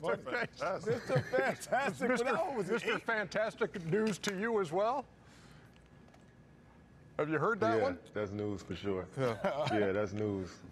Mr. Fantastic. Mr. Fantastic. Mr. Fantastic news to you as well? Have you heard that one? That's news for sure. Yeah, that's news.